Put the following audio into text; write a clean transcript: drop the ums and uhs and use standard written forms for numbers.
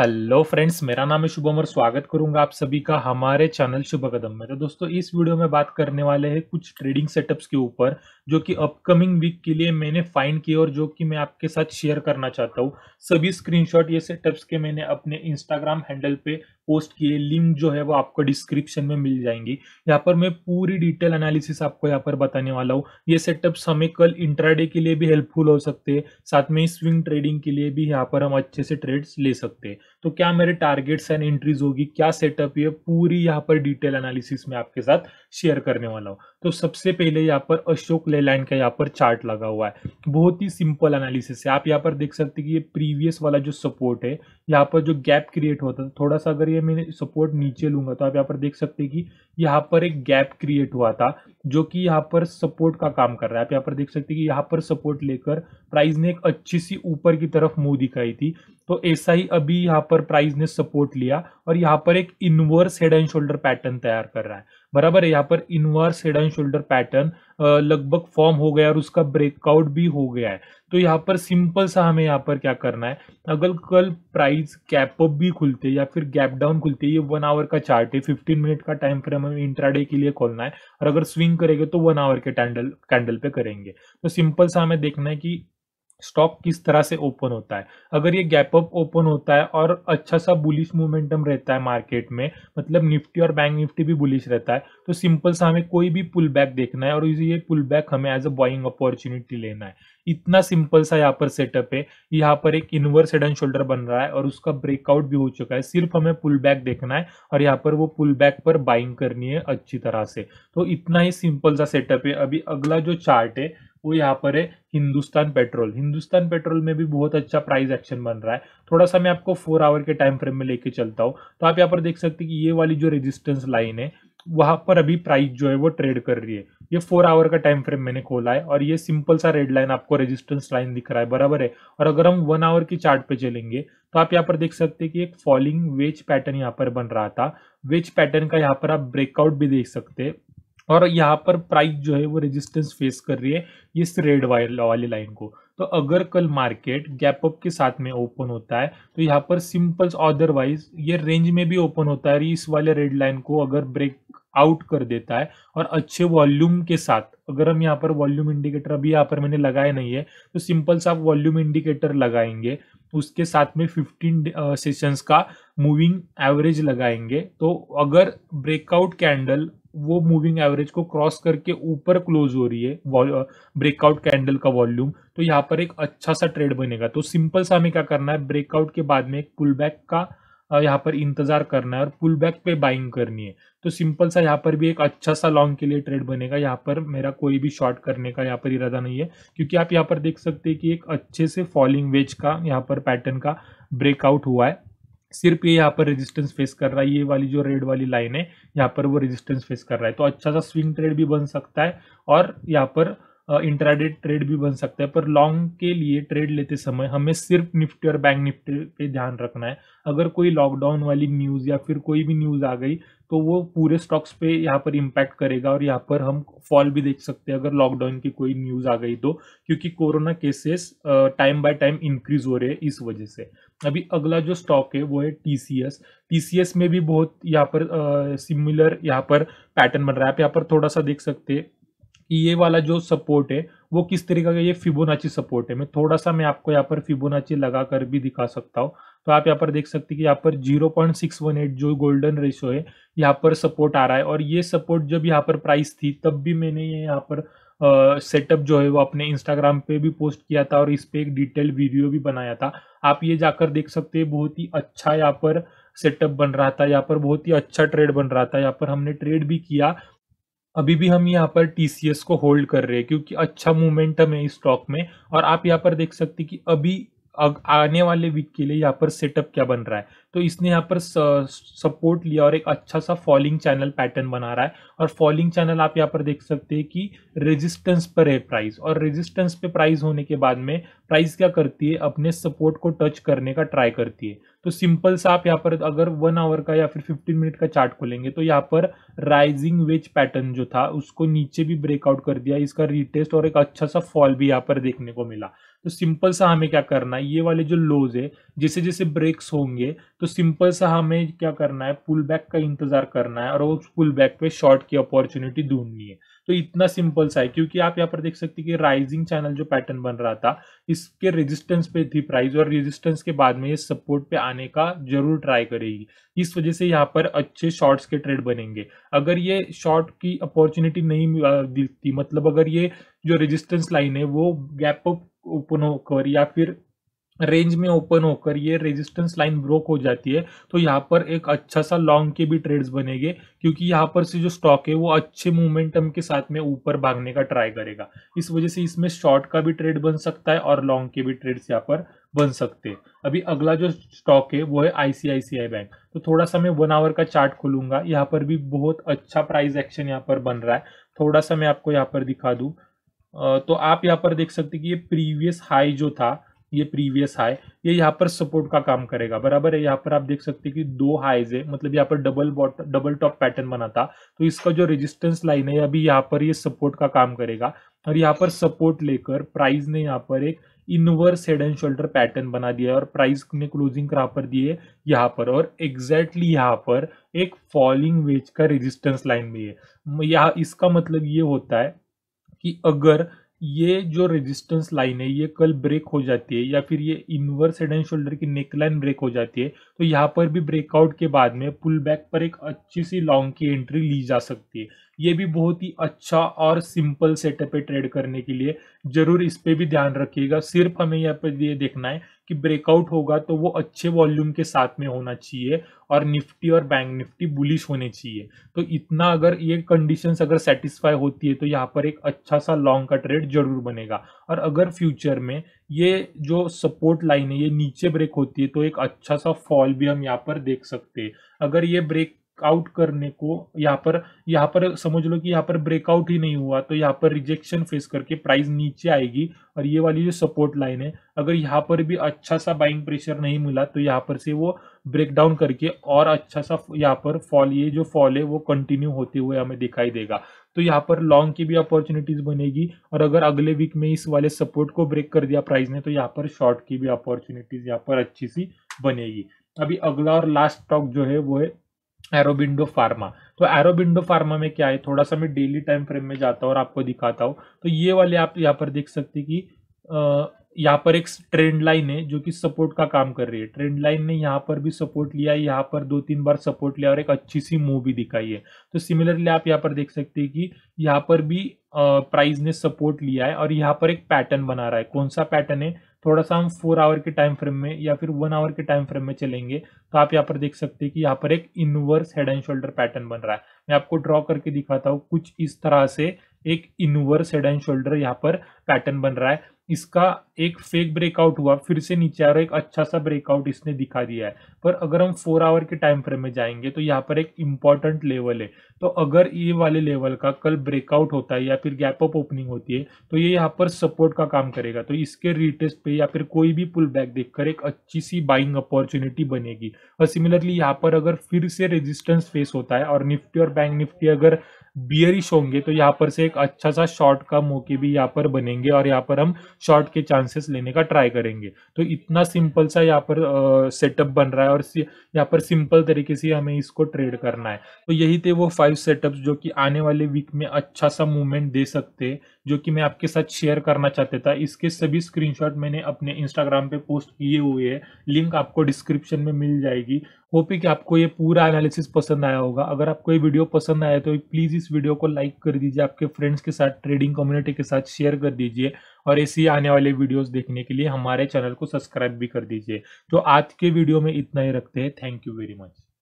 Hello friends, मेरा नाम है शुभम और स्वागत करूंगा आप सभी का हमारे चैनल शुभ कदम में। तो दोस्तों, इस वीडियो में बात करने वाले हैं कुछ ट्रेडिंग सेटअप्स के ऊपर जो कि अपकमिंग वीक के लिए मैंने फाइंड किए और जो कि मैं आपके साथ शेयर करना चाहता हूं। सभी स्क्रीनशॉट ये सेटअप्स के मैंने अपने इंस्टाग्राम हैंडल पे पोस्ट किए, लिंक जो है वो आपको डिस्क्रिप्शन में मिल जाएंगी। यहाँ पर मैं पूरी डिटेल एनालिसिस आपको यहाँ पर बताने वाला हूँ। ये सेटअप्स हमें कल इंट्राडे के लिए भी हेल्पफुल हो सकते हैं, साथ में स्विंग ट्रेडिंग के लिए भी यहाँ पर हम अच्छे से ट्रेड्स ले सकते हैं। तो क्या मेरे टारगेट्स एंड एंट्रीज होगी, क्या सेटअप, ये पूरी यहाँ पर डिटेल एनालिसिस में आपके साथ शेयर करने वाला हूँ। तो सबसे पहले यहाँ पर अशोक लेलैंड का यहाँ पर चार्ट लगा हुआ है, बहुत ही सिंपल एनालिसिस है। आप यहाँ पर देख सकते हैं कि ये प्रीवियस वाला जो सपोर्ट है, यहाँ पर जो गैप क्रिएट होता था, थोड़ा सा अगर ये मैंने सपोर्ट नीचे लूंगा तो आप यहाँ पर देख सकते हैं कि यहाँ पर एक गैप क्रिएट हुआ था जो कि यहाँ पर सपोर्ट का काम कर रहा है। आप यहाँ पर देख सकते हैं कि यहाँ पर सपोर्ट लेकर प्राइस ने एक अच्छी सी ऊपर की तरफ मुंह दिखाई थी। तो ऐसा ही अभी यहाँ पर प्राइस ने सपोर्ट लिया और यहाँ पर एक inverse head and shoulder pattern तैयार कर रहा है, बराबर है। यहाँ पर inverse head and shoulder pattern लगभग फॉर्म हो गया और उसका ब्रेकआउट भी हो गया है। तो यहाँ पर सिंपल सा हमें यहाँ पर क्या करना है, अगर कल प्राइस गैप अप भी खुलते या फिर गैप डाउन खुलते, ये 1 आवर का चार्ट है, 15 मिनट का टाइम फ्रेम हमें इंट्राडे के लिए खोलना है और अगर स्विंग करेंगे तो 1 आवर के कैंडल पे करेंगे। तो सिंपल सा हमें देखना है कि स्टॉक किस तरह से ओपन होता है। अगर ये गैप अप ओपन होता है और अच्छा सा बुलिश मोमेंटम रहता है मार्केट में, मतलब निफ्टी और बैंक निफ्टी भी बुलिश रहता है, तो सिंपल सा हमें कोई भी पुल बैक देखना है और ये पुल बैक हमें एज अ बाइंग अपॉर्चुनिटी लेना है। इतना सिंपल सा यहाँ पर सेटअप है। यहाँ पर एक इनवर्स हेड एंड शोल्डर बन रहा है और उसका ब्रेकआउट भी हो चुका है, सिर्फ हमें पुल बैक देखना है और यहाँ पर वो पुल बैक पर बाइंग करनी है अच्छी तरह से। तो इतना ही सिंपल सा सेटअप है। अभी अगला जो चार्ट है वो यहाँ पर है हिंदुस्तान पेट्रोल। हिंदुस्तान पेट्रोल में भी बहुत अच्छा प्राइस एक्शन बन रहा है। थोड़ा सा मैं आपको 4 आवर के टाइम फ्रेम में लेके चलता हूँ। तो आप यहाँ पर देख सकते हैं कि ये वाली जो रेजिस्टेंस लाइन है वहाँ पर अभी प्राइस जो है वो ट्रेड कर रही है। ये 4 आवर का टाइम फ्रेम मैंने खोला है और ये सिंपल सा रेड लाइन आपको रेजिस्टेंस लाइन दिख रहा है, बराबर है। और अगर हम 1 आवर की चार्ट पे चलेंगे तो आप यहाँ पर देख सकते हैं कि एक फॉलिंग वेज पैटर्न यहाँ पर बन रहा था। वेज पैटर्न का यहाँ पर आप ब्रेकआउट भी देख सकते हैं और यहाँ पर प्राइस जो है वो रेजिस्टेंस फेस कर रही है इस रेड वाली लाइन को। तो अगर कल मार्केट गैप अप के साथ में ओपन होता है तो यहाँ पर सिंपल अदरवाइज ये रेंज में भी ओपन होता है, इस वाले रेड लाइन को अगर ब्रेक आउट कर देता है और अच्छे वॉल्यूम के साथ, अगर हम यहाँ पर वॉल्यूम इंडिकेटर, अभी यहाँ पर मैंने लगाया नहीं है, तो सिंपल सा आप वॉल्यूम इंडिकेटर लगाएंगे, उसके साथ में 15 सेशंस का मूविंग एवरेज लगाएंगे। तो अगर ब्रेकआउट कैंडल वो मूविंग एवरेज को क्रॉस करके ऊपर क्लोज हो रही है, ब्रेकआउट कैंडल का वॉल्यूम, तो यहाँ पर एक अच्छा सा ट्रेड बनेगा। तो सिंपल सा हमें क्या करना है, ब्रेकआउट के बाद में एक पुल बैक का यहाँ पर इंतजार करना है और पुल बैक पे बाइंग करनी है। तो सिंपल सा यहाँ पर भी एक अच्छा सा लॉन्ग के लिए ट्रेड बनेगा। यहाँ पर मेरा कोई भी शॉर्ट करने का यहाँ पर इरादा नहीं है, क्योंकि आप यहाँ पर देख सकते हैं कि एक अच्छे से फॉलिंग वेज का यहाँ पर पैटर्न का ब्रेकआउट हुआ है। सिर्फ ये यहाँ पर रेजिस्टेंस फेस कर रहा है, ये वाली जो रेड वाली लाइन है यहाँ पर वो रेजिस्टेंस फेस कर रहा है। तो अच्छा सा स्विंग ट्रेड भी बन सकता है और यहाँ पर इंट्राडे ट्रेड भी बन सकता है। पर लॉन्ग के लिए ट्रेड लेते समय हमें सिर्फ निफ्टी और बैंक निफ्टी पे ध्यान रखना है। अगर कोई लॉकडाउन वाली न्यूज़ या फिर कोई भी न्यूज़ आ गई तो वो पूरे स्टॉक्स पे यहाँ पर इम्पैक्ट करेगा और यहाँ पर हम फॉल भी देख सकते हैं अगर लॉकडाउन की कोई न्यूज़ आ गई तो, क्योंकि corona cases time by time increase हो रहे हैं इस वजह से। अभी अगला जो स्टॉक है वो है TCS। TCS में भी बहुत यहाँ पर सिमिलर यहाँ पर पैटर्न बन रहा है। आप यहाँ पर थोड़ा सा देख सकते हैं कि ये वाला जो सपोर्ट है वो किस तरीके का, ये फिबोनाची सपोर्ट है। मैं थोड़ा सा मैं आपको यहाँ पर फिबोनाची लगा कर भी दिखा सकता हूँ। तो आप यहाँ पर देख सकते हैं कि यहाँ पर 0.618 जो गोल्डन रेशो है यहाँ पर सपोर्ट आ रहा है और ये सपोर्ट जब यहाँ पर प्राइस थी तब भी मैंने ये यहाँ पर सेटअप जो है वो अपने इंस्टाग्राम पे भी पोस्ट किया था और इस पर एक डिटेल वीडियो भी बनाया था। आप ये जाकर देख सकते हैं, बहुत ही अच्छा यहाँ पर सेटअप बन रहा था, यहाँ पर बहुत ही अच्छा ट्रेड बन रहा था, यहाँ पर हमने ट्रेड भी किया। अभी भी हम यहाँ पर TCS को होल्ड कर रहे हैं क्योंकि अच्छा मोमेंटम है इस स्टॉक में। और आप यहाँ पर देख सकते हैं कि अभी आने वाले वीक के लिए यहाँ पर सेटअप क्या बन रहा है। तो इसने यहाँ पर सपोर्ट लिया और एक अच्छा सा फॉलिंग चैनल पैटर्न बना रहा है और फॉलिंग चैनल आप यहाँ पर देख सकते हैं कि रेजिस्टेंस पर है प्राइस और रेजिस्टेंस पे प्राइस होने के बाद में प्राइस क्या करती है, अपने सपोर्ट को टच करने का ट्राई करती है। तो सिंपल सा आप यहाँ पर अगर 1 आवर का या फिर 15 मिनट का चार्ट खोलेंगे तो यहाँ पर राइजिंग वेज पैटर्न जो था उसको नीचे भी ब्रेकआउट कर दिया, इसका रीटेस्ट और एक अच्छा सा फॉल भी यहाँ पर देखने को मिला। तो सिंपल सा हमें क्या करना है, ये वाले जो लोज है जैसे जैसे ब्रेक्स होंगे तो सिंपल सा हमें क्या करना है, पुल बैक का इंतजार करना है और वो पुल बैक पे शॉर्ट की अपॉर्चुनिटी ढूंढनी है। तो इतना सिंपल सा है, क्योंकि आप यहाँ पर देख सकते हैं कि राइजिंग चैनल जो पैटर्न बन रहा था इसके रेजिस्टेंस पे थी प्राइस और रेजिस्टेंस के बाद में ये सपोर्ट पे आने का जरूर ट्राई करेगी, इस वजह से यहाँ पर अच्छे शॉर्ट्स के ट्रेड बनेंगे। अगर ये शॉर्ट की अपॉर्चुनिटी नहीं दिखती, मतलब अगर ये जो रेजिस्टेंस लाइन है वो गैप अप ओपन होकर या फिर रेंज में ओपन होकर ये रेजिस्टेंस लाइन ब्रोक हो जाती है, तो यहाँ पर एक अच्छा सा लॉन्ग के भी ट्रेड्स बनेंगे, क्योंकि यहाँ पर से जो स्टॉक है वो अच्छे मोमेंटम के साथ में ऊपर भागने का ट्राई करेगा। इस वजह से इसमें शॉर्ट का भी ट्रेड बन सकता है और लॉन्ग के भी ट्रेड्स यहाँ पर बन सकते हैं। अभी अगला जो स्टॉक है वो है ICICI बैंक। तो थोड़ा सा मैं 1 आवर का चार्ट खोलूंगा, यहाँ पर भी बहुत अच्छा प्राइस एक्शन यहाँ पर बन रहा है। थोड़ा सा मैं आपको यहाँ पर दिखा दूँ तो आप यहाँ पर देख सकते कि ये प्रीवियस हाई जो था, ये प्रीवियस हाई ये यहाँ पर सपोर्ट का काम करेगा, बराबर है। यहाँ पर आप देख सकते हैं कि 2 हाईज है, मतलब यहाँ पर डबल टॉप पैटर्न बना था, तो इसका जो रेजिस्टेंस लाइन है अभी यहाँ पर ये सपोर्ट का काम करेगा और यहाँ पर सपोर्ट लेकर प्राइस ने यहाँ पर एक inverse head and shoulder pattern बना दिया और प्राइस ने क्लोजिंग कहाँ पर दी है, यहाँ पर। और एग्जैक्टली यहाँ पर एक फॉलिंग वेज का रेजिस्टेंस लाइन भी है। यहाँ इसका मतलब ये होता है कि अगर ये जो रेजिस्टेंस लाइन है ये कल ब्रेक हो जाती है या फिर ये इनवर्स हेड एंड शोल्डर की नेकलाइन ब्रेक हो जाती है, तो यहाँ पर भी ब्रेकआउट के बाद में पुल बैक पर एक अच्छी सी लॉन्ग की एंट्री ली जा सकती है। ये भी बहुत ही अच्छा और सिंपल सेटअप है ट्रेड करने के लिए, जरूर इस पे भी ध्यान रखिएगा। सिर्फ हमें यहाँ पर ये देखना है कि ब्रेकआउट होगा तो वो अच्छे वॉल्यूम के साथ में होना चाहिए और निफ्टी और बैंक निफ्टी बुलिश होने चाहिए। तो इतना अगर ये कंडीशंस अगर सेटिस्फाई होती है तो यहाँ पर एक अच्छा सा लॉन्ग का ट्रेड जरूर बनेगा। और अगर फ्यूचर में ये जो सपोर्ट लाइन है ये नीचे ब्रेक होती है तो एक अच्छा सा फॉल भी हम यहाँ पर देख सकते हैं। अगर ये ब्रेकआउट करने को यहाँ पर समझ लो कि यहाँ पर ब्रेकआउट ही नहीं हुआ तो यहाँ पर रिजेक्शन फेस करके प्राइस नीचे आएगी और ये वाली जो सपोर्ट लाइन है अगर यहाँ पर भी अच्छा सा बाइंग प्रेशर नहीं मिला तो यहाँ पर से वो ब्रेकडाउन करके और अच्छा सा यहाँ पर फॉल, ये जो फॉल है वो कंटिन्यू होते हुए हमें दिखाई देगा। तो यहाँ पर लॉन्ग की भी अपॉर्चुनिटीज बनेगी और अगर अगले वीक में इस वाले सपोर्ट को ब्रेक कर दिया प्राइस ने तो यहाँ पर शॉर्ट की भी अपॉर्चुनिटीज यहाँ पर अच्छी सी बनेगी। अभी अगला और लास्ट स्टॉक जो है वो है ऑरोबिंडो फार्मा। तो ऑरोबिंडो फार्मा में क्या है, थोड़ा सा मैं डेली टाइम फ्रेम में जाता हूँ और आपको दिखाता हूँ। तो ये वाले आप यहाँ पर देख सकते हैं कि यहाँ पर एक ट्रेंड लाइन है जो कि सपोर्ट का काम कर रही है। ट्रेंड लाइन ने यहाँ पर भी सपोर्ट लिया, यहाँ पर 2-3 बार सपोर्ट लिया और एक अच्छी सी मूव भी दिखाई है। तो सिमिलरली आप यहाँ पर देख सकते हैं कि यहाँ पर भी प्राइस ने सपोर्ट लिया है और यहाँ पर एक पैटर्न बना रहा है। कौन सा पैटर्न है, थोड़ा सा हम 4 आवर के टाइम फ्रेम में या फिर 1 आवर के टाइम फ्रेम में चलेंगे तो आप यहाँ पर देख सकते हैं कि यहाँ पर एक inverse head and shoulder pattern बन रहा है। मैं आपको ड्रॉ करके दिखाता हूँ, कुछ इस तरह से एक इनवर्स हेड एंड शोल्डर यहाँ पर पैटर्न बन रहा है। इसका एक फेक ब्रेकआउट हुआ, फिर से नीचे आया और एक अच्छा सा ब्रेकआउट इसने दिखा दिया है। पर अगर हम 4 आवर के टाइम फ्रेम में जाएंगे तो यहाँ पर एक इम्पॉर्टेंट लेवल है। तो अगर ये वाले लेवल का कल ब्रेकआउट होता है या फिर गैप अप ओपनिंग होती है तो ये यहाँ पर सपोर्ट का काम करेगा। तो इसके रिटेस्ट पे या फिर कोई भी पुल बैक देखकर एक अच्छी सी बाइंग अपॉर्चुनिटी बनेगी। और सिमिलरली यहाँ पर अगर फिर से रेजिस्टेंस फेस होता है और निफ्टी और बैंक निफ्टी अगर बियरिश होंगे तो यहाँ पर से एक अच्छा सा शॉर्ट का मौके भी यहाँ पर बनेंगे और यहाँ पर हम शॉर्ट के चांसेस लेने का ट्राई करेंगे। तो इतना सिंपल सा यहाँ पर सेटअप बन रहा है और यहाँ पर सिंपल तरीके से हमें इसको ट्रेड करना है। तो यही थे वो 5 सेटअप्स जो कि आने वाले वीक में अच्छा सा मूवमेंट दे सकते हैं, जो कि मैं आपके साथ शेयर करना चाहता था। इसके सभी स्क्रीनशॉट मैंने अपने इंस्टाग्राम पे पोस्ट किए हुए हैं, लिंक आपको डिस्क्रिप्शन में मिल जाएगी। होप है कि आपको ये पूरा एनालिसिस पसंद आया होगा। अगर आपको ये वीडियो पसंद आया तो प्लीज़ इस वीडियो को लाइक कर दीजिए, आपके फ्रेंड्स के साथ ट्रेडिंग कम्युनिटी के साथ शेयर कर दीजिए और ऐसी आने वाले वीडियोस देखने के लिए हमारे चैनल को सब्सक्राइब भी कर दीजिए। तो आज के वीडियो में इतना ही रखते हैं। Thank you very much.